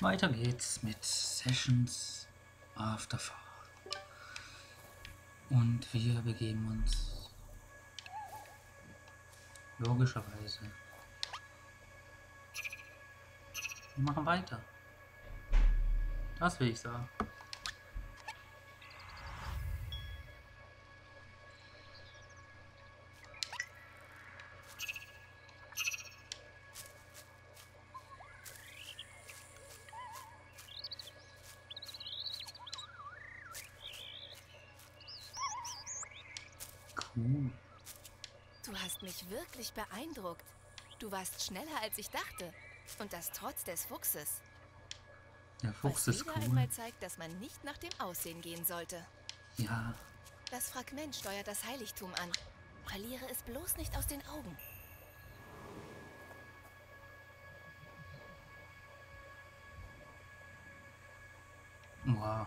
Weiter geht's mit Seasons After Fall. Und wir begeben uns logischerweise. Wir machen weiter. Das will ich sagen. Du hast mich wirklich beeindruckt. Du warst schneller, als ich dachte. Und das trotz des Fuchses. Der Fuchs ist cool. Was wieder einmal zeigt, dass man nicht nach dem Aussehen gehen sollte. Ja. Das Fragment steuert das Heiligtum an. Verliere es bloß nicht aus den Augen. Wow.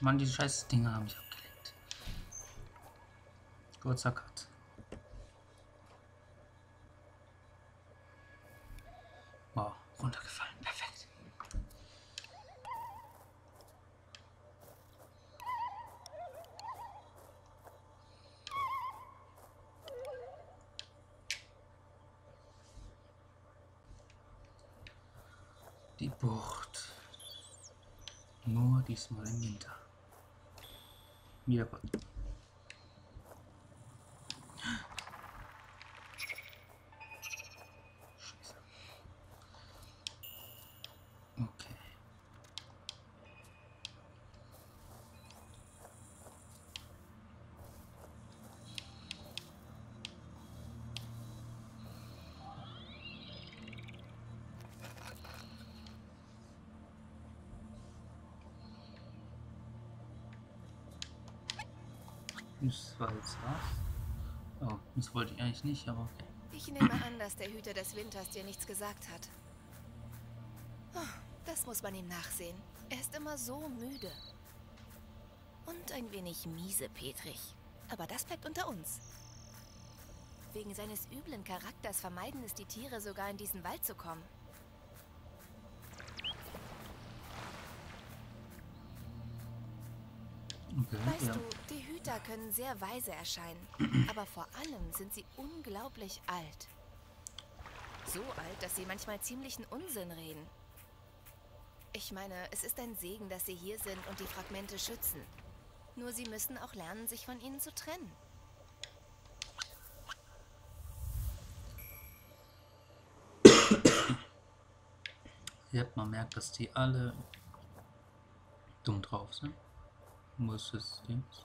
Mann, diese scheiß Dinger haben mich abgelenkt. Kurzer Cut. Wow, runtergefallen. Perfekt. Die Bucht. Nur diesmal im Winter. Ja, Gott. Scheiße. Okay. Das war jetzt was. Oh, das wollte ich eigentlich nicht, aber okay. Ich nehme an, dass der Hüter des Winters dir nichts gesagt hat. Oh, das muss man ihm nachsehen. Er ist immer so müde. Und ein wenig miese, Petrich. Aber das bleibt unter uns. Wegen seines üblen Charakters vermeiden es die Tiere sogar, in diesen Wald zu kommen. Okay, weißt ja. Du, die Hüter können sehr weise erscheinen, aber vor allem sind sie unglaublich alt. So alt, dass sie manchmal ziemlichen Unsinn reden. Ich meine, es ist ein Segen, dass sie hier sind und die Fragmente schützen. Nur sie müssen auch lernen, sich von ihnen zu trennen. Ja, man merkt, dass die alle dumm drauf sind. Muss es jetzt?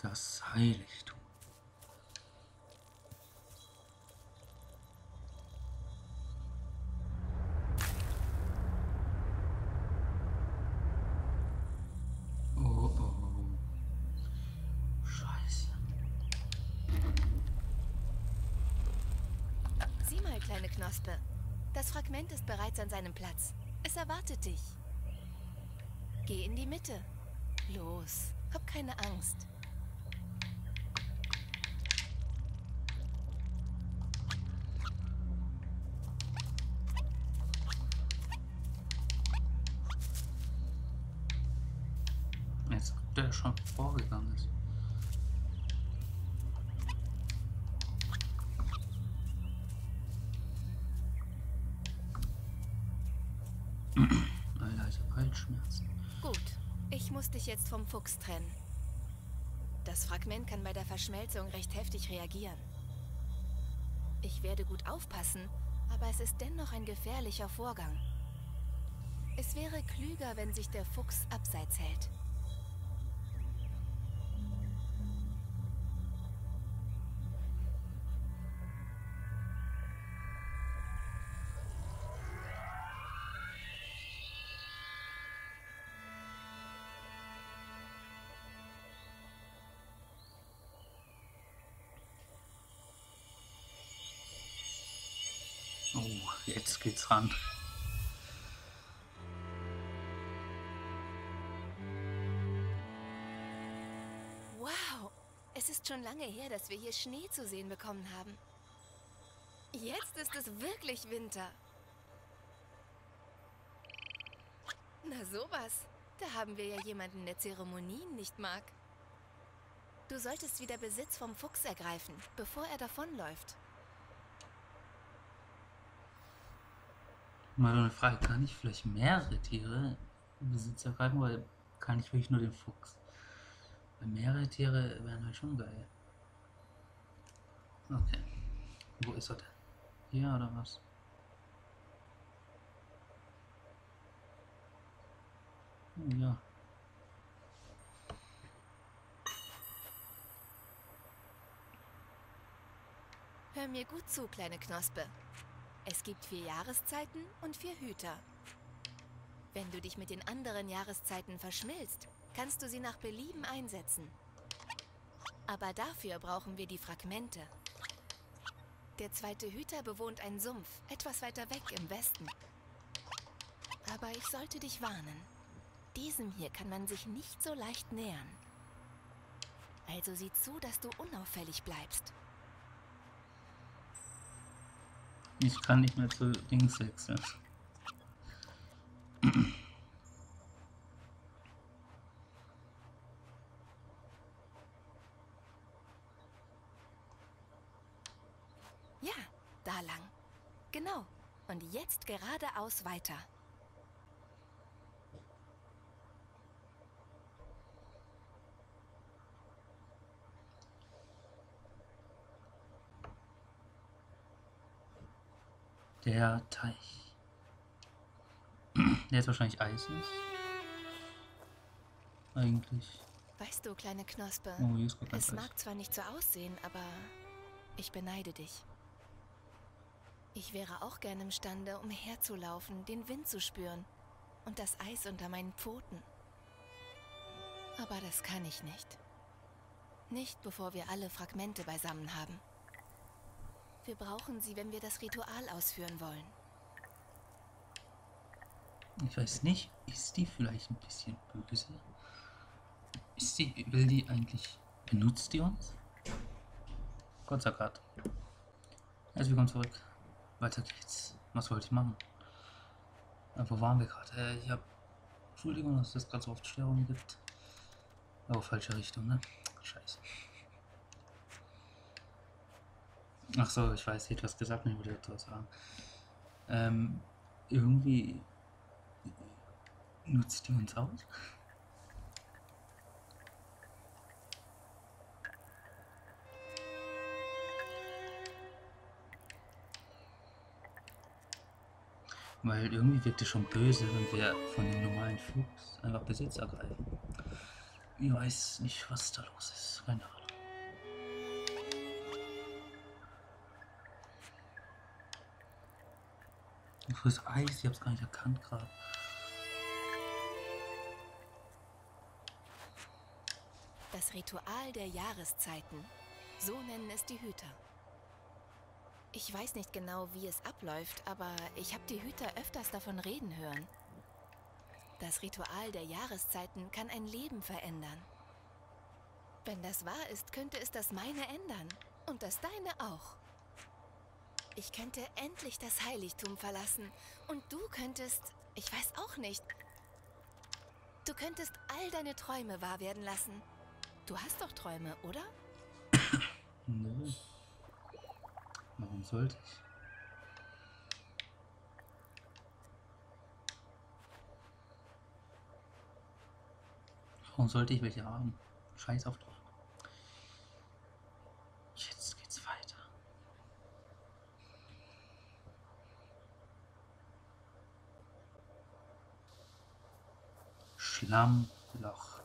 Das Heiligtum. Oh, oh, oh. Scheiße. Sieh mal, kleine Knospe. Das Fragment ist bereits an seinem Platz. Es erwartet dich. Geh in die Mitte. Los, hab keine Angst. Der schon vorgegangen ist. Alter, ich hab Halsschmerzen. Gut, ich muss dich jetzt vom Fuchs trennen. Das Fragment kann bei der Verschmelzung recht heftig reagieren. Ich werde gut aufpassen, aber es ist dennoch ein gefährlicher Vorgang. Es wäre klüger, wenn sich der Fuchs abseits hält. Oh, jetzt geht's ran. Wow, es ist schon lange her, dass wir hier Schnee zu sehen bekommen haben. Jetzt ist es wirklich Winter. Na sowas, da haben wir ja jemanden, der Zeremonien nicht mag. Du solltest wieder Besitz vom Fuchs ergreifen, bevor er davonläuft. Mal eine Frage, kann ich vielleicht mehrere Tiere in Besitz ergreifen, oder kann ich wirklich nur den Fuchs? Weil mehrere Tiere wären halt schon geil. Okay. Wo ist er denn? Hier oder was? Oh ja. Hör mir gut zu, kleine Knospe. Es gibt 4 Jahreszeiten und 4 Hüter. Wenn du dich mit den anderen Jahreszeiten verschmilzt, kannst du sie nach Belieben einsetzen. Aber dafür brauchen wir die Fragmente. Der 2. Hüter bewohnt einen Sumpf, etwas weiter weg im Westen. Aber ich sollte dich warnen. Diesem hier kann man sich nicht so leicht nähern. Also sieh zu, dass du unauffällig bleibst. Ich kann nicht mehr zu Dings wechseln. Ja, da lang. Genau. Und jetzt geradeaus weiter. Der Teich. Der ist wahrscheinlich eisig. Eigentlich. Weißt du, kleine Knospe, oh, hier ist es Eis. Mag zwar nicht so aussehen, aber ich beneide dich. Ich wäre auch gerne imstande, umherzulaufen, den Wind zu spüren und das Eis unter meinen Pfoten. Aber das kann ich nicht. Nicht, bevor wir alle Fragmente beisammen haben. Wir brauchen sie, wenn wir das Ritual ausführen wollen. Ich weiß nicht, ist die vielleicht ein bisschen böse? Will die eigentlich... Benutzt die uns? Gott sei Dank. Also wir kommen zurück. Weiter geht's. Was wollte ich machen? Wo waren wir gerade? Ich habe... Entschuldigung, dass es gerade so oft Störungen gibt. Aber falsche Richtung, ne? Scheiße. Ach so, ich weiß, ich hätte was gesagt, ich würde etwas sagen. Irgendwie nutzt die uns aus? Weil irgendwie wirkt es schon böse, wenn wir von dem normalen Fuchs einfach Besitz ergreifen. Ich weiß nicht, was da los ist. Keine Ahnung. Du frisst Eis, ich hab's gar nicht erkannt gerade. Das Ritual der Jahreszeiten. So nennen es die Hüter. Ich weiß nicht genau, wie es abläuft, aber ich habe die Hüter öfters davon reden hören. Das Ritual der Jahreszeiten kann ein Leben verändern. Wenn das wahr ist, könnte es das meine ändern. Und das deine auch. Ich könnte endlich das Heiligtum verlassen. Und du könntest... Ich weiß auch nicht. Du könntest all deine Träume wahr werden lassen. Du hast doch Träume, oder? Nö. Warum sollte ich? Warum sollte ich welche haben? Scheiß auf Träume. Schlammloch.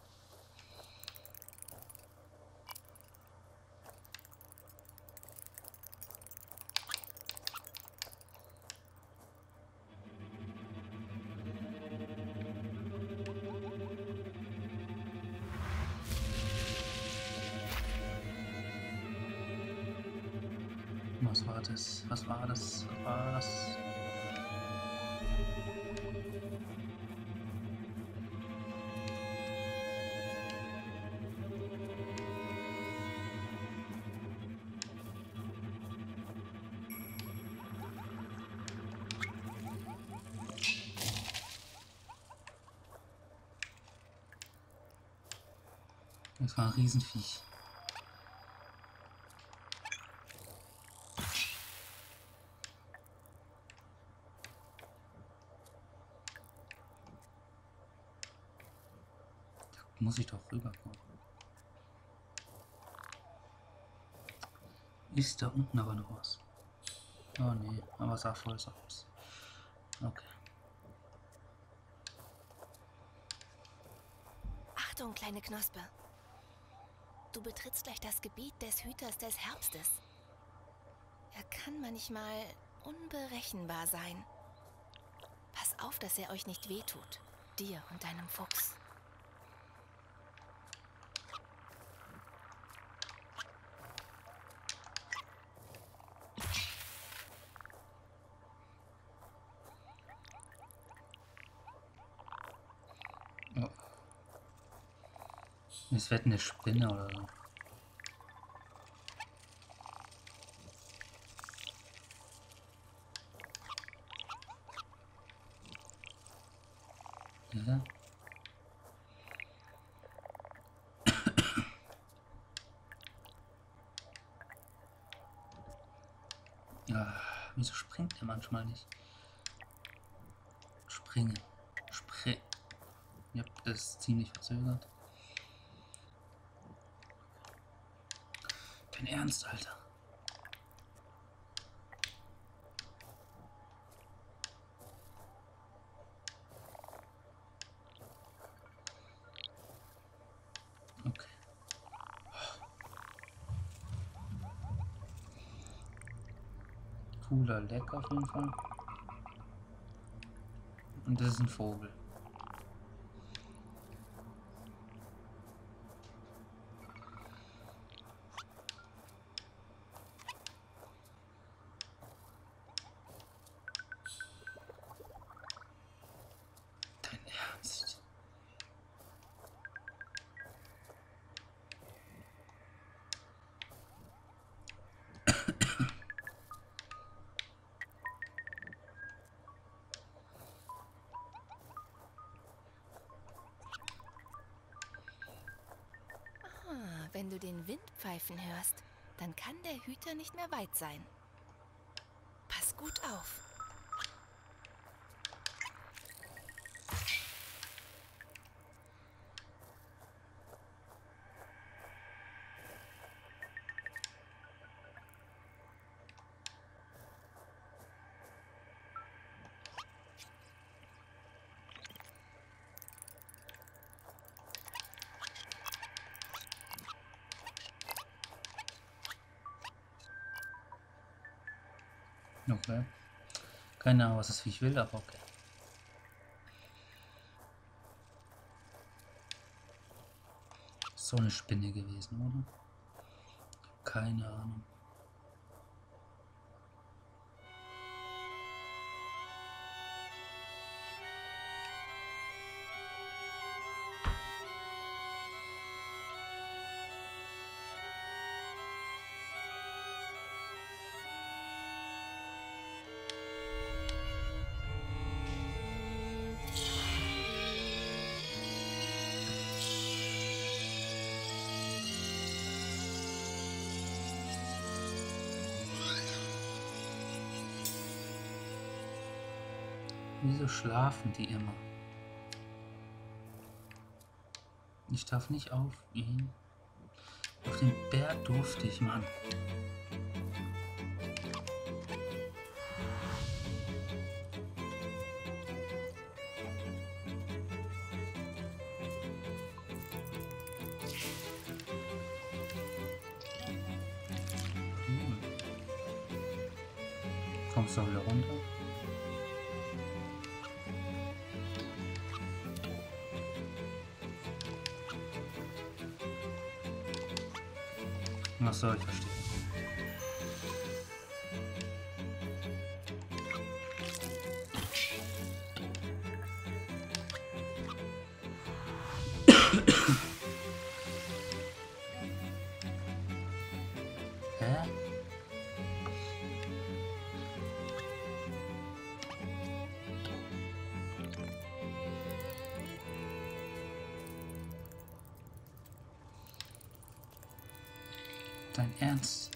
Was war das? Was war das? Was war das? Das war ein Riesenviech. Muss ich doch rüberkommen. Ist da unten aber noch was? Oh nee, aber sah voll so aus. Okay. Achtung, kleine Knospe. Du betrittst gleich das Gebiet des Hüters des Herbstes. Er kann manchmal unberechenbar sein. Pass auf, dass er euch nicht wehtut. Dir und deinem Fuchs. Es wird eine Spinne oder so. Ja. Ja, wieso springt der manchmal nicht? Springen. Ja, das ist ziemlich verzögert. Ernst, Alter. Okay. Cooler Leck auf jeden Fall. Und das ist ein Vogel. Wenn du den Wind pfeifen hörst, dann kann der Hüter nicht mehr weit sein. Pass gut auf. Okay. Keine Ahnung, was das Viech will, aber okay. So eine Spinne gewesen, oder? Keine Ahnung. Wieso schlafen die immer? Ich darf nicht auf ihn. Auf den Berg durfte ich, Mann. Kommst du da wieder runter? Achso, ich verstehe. Dein Ernst?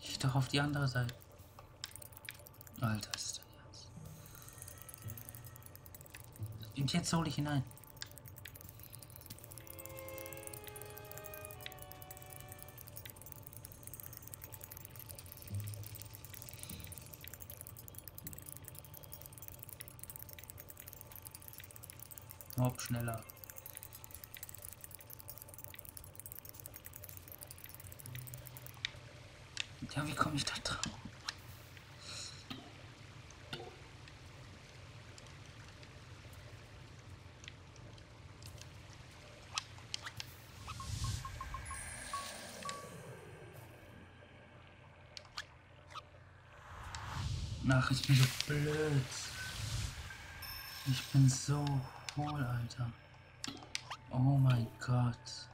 Ich doch auf die andere Seite. Alter, ist das dein Ernst? Und jetzt hole ich ihn ein. Hopp, schneller. Ja, wie komme ich da drauf? Ach, ich bin so blöd. Ich bin so hohl, Alter. Oh mein Gott.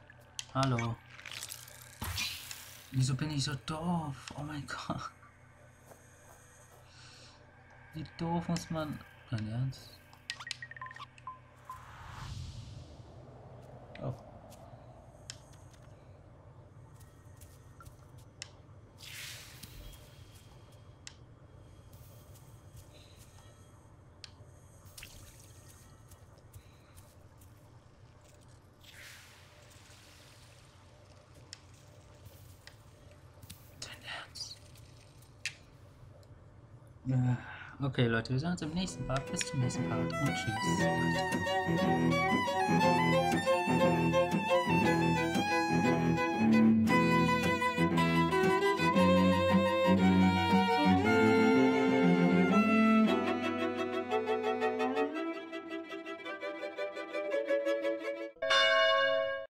Hallo. Wieso bin ich so doof? Oh mein Gott. Wie doof muss man... Dein Ernst? Oh. Okay, Leute, wir sehen uns im nächsten Part. Bis zum nächsten Part und tschüss.